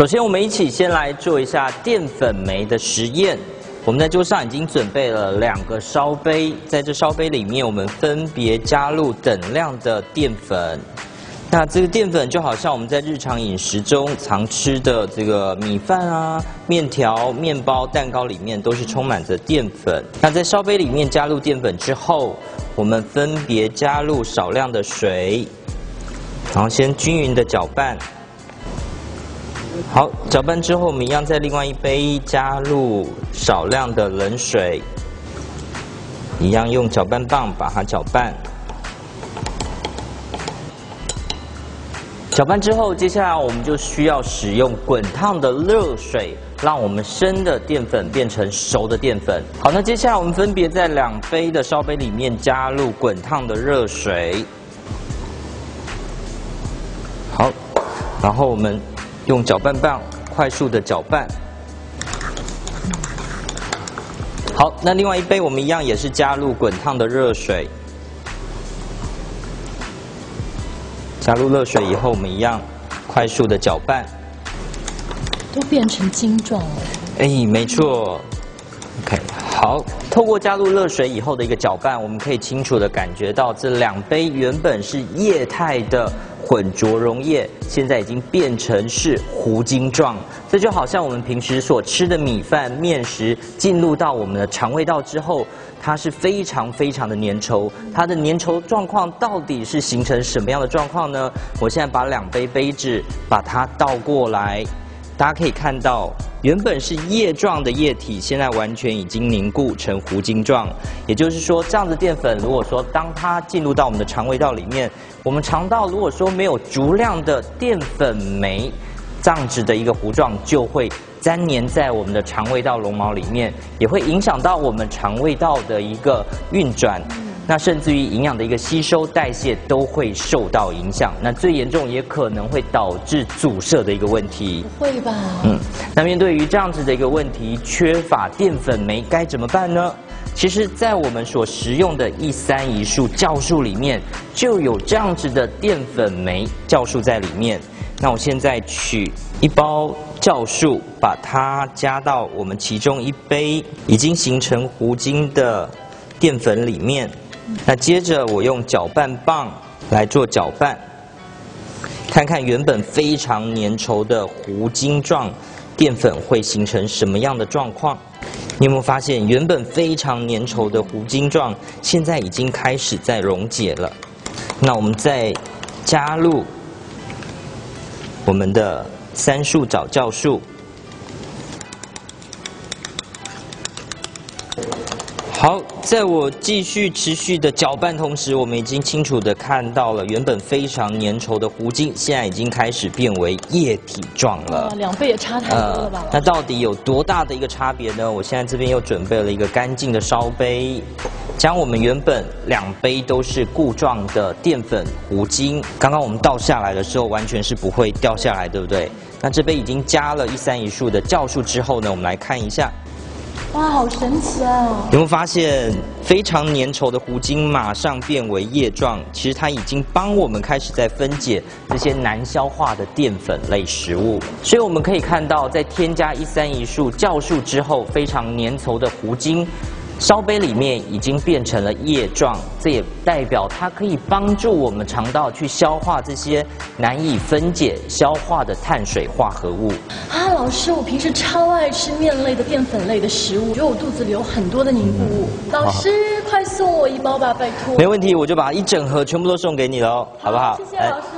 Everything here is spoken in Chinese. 首先，我们一起先来做一下淀粉酶的实验。我们在桌上已经准备了2个烧杯，在这烧杯里面，我们分别加入等量的淀粉。那这个淀粉就好像我们在日常饮食中常吃的这个米饭啊、面条、面包、蛋糕里面都是充满着淀粉。那在烧杯里面加入淀粉之后，我们分别加入少量的水，然后先均匀的搅拌。 好，搅拌之后，我们一样在另外一杯加入少量的冷水，一样用搅拌棒把它搅拌。搅拌之后，接下来我们就需要使用滚烫的热水，让我们生的淀粉变成熟的淀粉。好，那接下来我们分别在2杯的烧杯里面加入滚烫的热水。好，然后我们 用搅拌棒快速的搅拌。好，那另外一杯我们一样也是加入滚烫的热水。加入热水以后，我们一样快速的搅拌。都变成晶状了。哎，没错。OK， 好。透过加入热水以后的一个搅拌，我们可以清楚的感觉到这2杯原本是液态的 混浊溶液现在已经变成是糊晶状，这就好像我们平时所吃的米饭、面食进入到我们的肠胃道之后，它是非常的粘稠。它的粘稠状况到底是形成什么样的状况呢？我现在把2杯杯子把它倒过来，大家可以看到，原本是液状的液体，现在完全已经凝固成糊晶状。也就是说，这样的淀粉，如果说当它进入到我们的肠胃道里面， 我们肠道如果说没有足量的淀粉酶，这样子的一个糊状就会粘黏在我们的肠胃道绒毛里面，也会影响到我们肠胃道的一个运转，那甚至于营养的一个吸收代谢都会受到影响。那最严重也可能会导致阻塞的一个问题。不会吧？那面对于这样子的一个问题，缺乏淀粉酶该怎么办呢？ 其实，在我们所食用的131素酵素里面，就有这样子的淀粉酶酵素在里面。那我现在取1包酵素，把它加到我们其中1杯已经形成糊晶的淀粉里面。那接着我用搅拌棒来做搅拌，看看原本非常粘稠的糊晶状淀粉会形成什么样的状况。 你有没有发现，原本非常粘稠的糊晶状，现在已经开始在溶解了？那我们再加入我们的3素藻酵素。好，在我继续持续的搅拌同时，我们已经清楚的看到了，原本非常粘稠的糊晶，现在已经开始变为液体状了。2倍也差太多了吧？那到底有多大的一个差别呢？我现在这边又准备了一个干净的烧杯，将我们原本2杯都是固状的淀粉糊晶，刚刚我们倒下来的时候完全是不会掉下来，对不对？那这杯已经加了131素的酵素之后呢，我们来看一下。 哇，好神奇啊！有没有发现非常粘稠的糊晶马上变为液状？其实它已经帮我们开始在分解这些难消化的淀粉类食物。所以我们可以看到，在添加131素酵素之后，非常粘稠的糊晶烧杯里面已经变成了液状，这也代表它可以帮助我们肠道去消化这些难以分解消化的碳水化合物。 老师，我平时超爱吃面类的淀粉类的食物，觉得我肚子里有很多的凝固物。老师，快送我1包吧，拜托。没问题，我就把一整盒全部都送给你喽，好不好？谢谢老师。